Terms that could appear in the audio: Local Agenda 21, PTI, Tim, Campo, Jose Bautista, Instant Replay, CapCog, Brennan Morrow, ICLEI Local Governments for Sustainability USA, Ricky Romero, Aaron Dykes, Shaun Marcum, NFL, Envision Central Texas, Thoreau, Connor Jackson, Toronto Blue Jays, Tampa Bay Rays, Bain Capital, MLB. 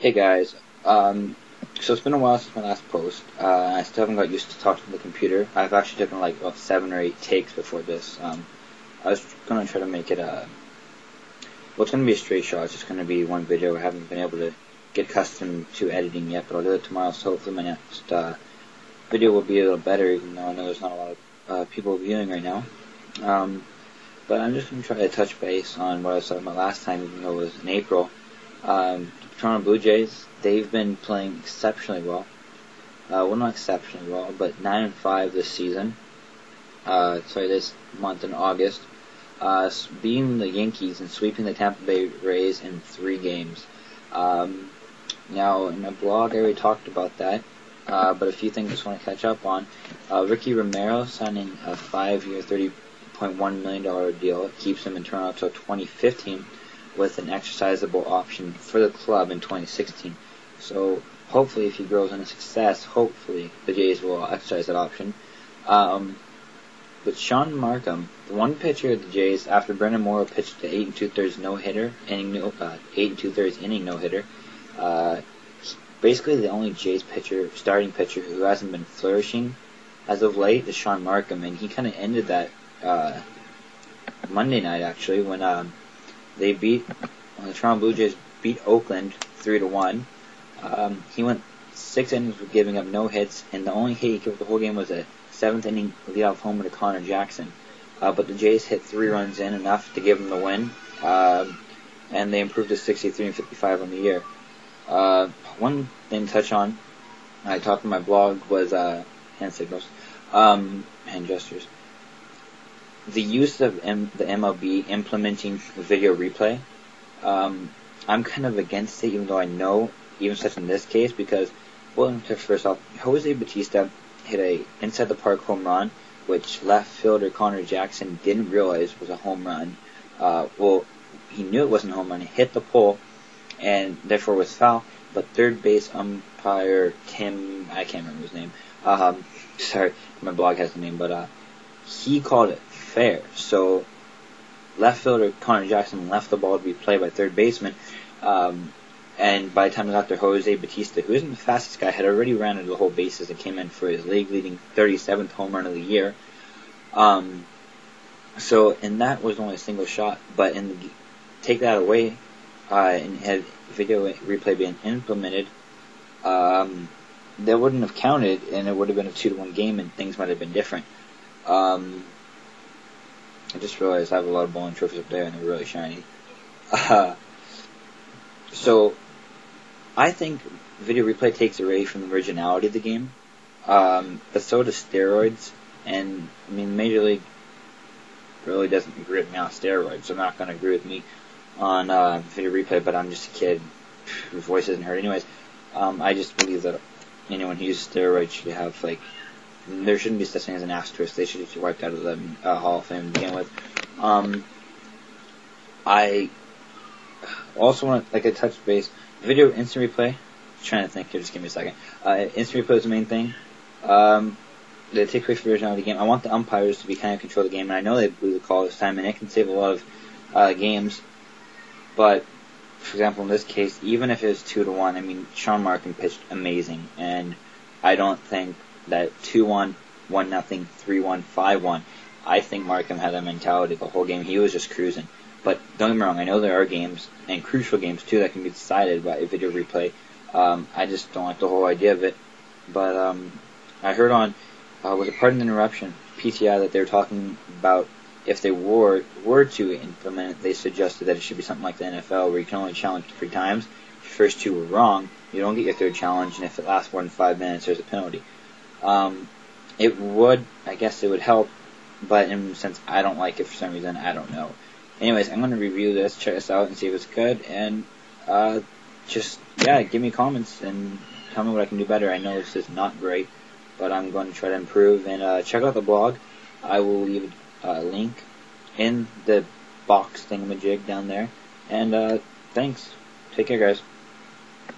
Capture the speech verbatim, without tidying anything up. Hey guys, um, so it's been a while since my last post. Uh, I still haven't got used to talking to the computer. I've actually taken like about seven or eight takes before this. Um, I was going to try to make it a, well, it's going to be a straight shot. It's just going to be one video. I haven't been able to get accustomed to editing yet, but I'll do it tomorrow, so hopefully my next uh, video will be a little better, even though I know there's not a lot of uh, people viewing right now. Um, but I'm just going to try to touch base on what I was talking about last time, even though it was in April. Um, Toronto Blue Jays, they've been playing exceptionally well. Uh, well, not exceptionally well, but nine and five this season. Uh, sorry, this month in August. Uh, beating the Yankees and sweeping the Tampa Bay Rays in three games. Um, now, in a blog, I already talked about that, uh, but a few things I just want to catch up on. Uh, Ricky Romero signing a five-year, thirty point one million dollar deal. It keeps him in Toronto until twenty fifteen. With an exercisable option for the club in twenty sixteen. So hopefully if he grows into success, hopefully the Jays will exercise that option. Um, but Shaun Marcum, the one pitcher of the Jays, after Brennan Morrow pitched the eight and two-thirds no-hitter, inning no, uh, eight and two-thirds inning no-hitter, uh, basically the only Jays pitcher, starting pitcher, who hasn't been flourishing as of late is Shaun Marcum, and he kind of ended that uh, Monday night actually when. Um, They beat, the Toronto Blue Jays beat Oakland three to one. Um, he went six innings with giving up no hits, and the only hit he gave up the whole game was a seventh inning leadoff homer to Connor Jackson. Uh, but the Jays hit three runs in, enough to give them the win, uh, and they improved to sixty-three and fifty-five on the year. Uh, one thing to touch on, I talked in my blog, was uh, hand signals, um, hand gestures. The use of M the M L B implementing video replay, um, I'm kind of against it, even though I know, even such in this case, because, well, first off, Jose Bautista hit a inside-the-park home run, which left fielder Connor Jackson didn't realize was a home run. Uh, well, he knew it wasn't a home run. He hit the pole, and therefore was foul, but third base umpire Tim, I can't remember his name, um, sorry, my blog has the name, but uh, he called it fair. So left fielder Connor Jackson left the ball to be played by third baseman, um, and by the time it got there, Jose Bautista, who isn't the fastest guy, had already ran into the whole bases and came in for his league-leading thirty-seventh home run of the year. Um, so, and that was only a single shot, but in the, take that away, uh, and had video replay being implemented, um, that wouldn't have counted, and it would have been a two to one game, and things might have been different. Um... I just realized I have a lot of bowling trophies up there, and they're really shiny. Uh, so, I think video replay takes away from the originality of the game, um, but so does steroids. And I mean, Major League really doesn't agree with me on steroids, so I'm not going to agree with me on uh, video replay. But I'm just a kid; whose voice isn't heard, anyways. Um, I just believe that anyone who uses steroids should have like. There shouldn't be such thing as an asterisk. They should be wiped out of the uh, Hall of Fame to begin with. Um, I also want to, like I touched base, video instant replay. I'm trying to think here, just give me a second. Uh, instant replay is the main thing. Um, the takeaway from the originality of the game. I want the umpires to be kind of control the game, and I know they blew the call this time, and it can save a lot of uh, games. But, for example, in this case, even if it was two to one, I mean, Shaun Marcum pitched amazing, and I don't think. That two one, one nothing, three one, five one. I think Marcum had that mentality the whole game. He was just cruising. But don't get me wrong, I know there are games, and crucial games too, that can be decided by a video replay. Um, I just don't like the whole idea of it. But um, I heard on, uh, was it Pardon the Interruption, P T I, that they were talking about if they were, were to implement it, they suggested that it should be something like the N F L, where you can only challenge three times. If the first two were wrong, you don't get your third challenge, and if it lasts more than five minutes, there's a penalty. Um, it would, I guess it would help, but in since I don't like it for some reason, I don't know. Anyways, I'm going to review this, check this out, and see if it's good, and, uh, just, yeah, give me comments, and tell me what I can do better. I know this is not great, but I'm going to try to improve, and, uh, check out the blog. I will leave a link in the box thingamajig down there, and, uh, thanks. Take care, guys.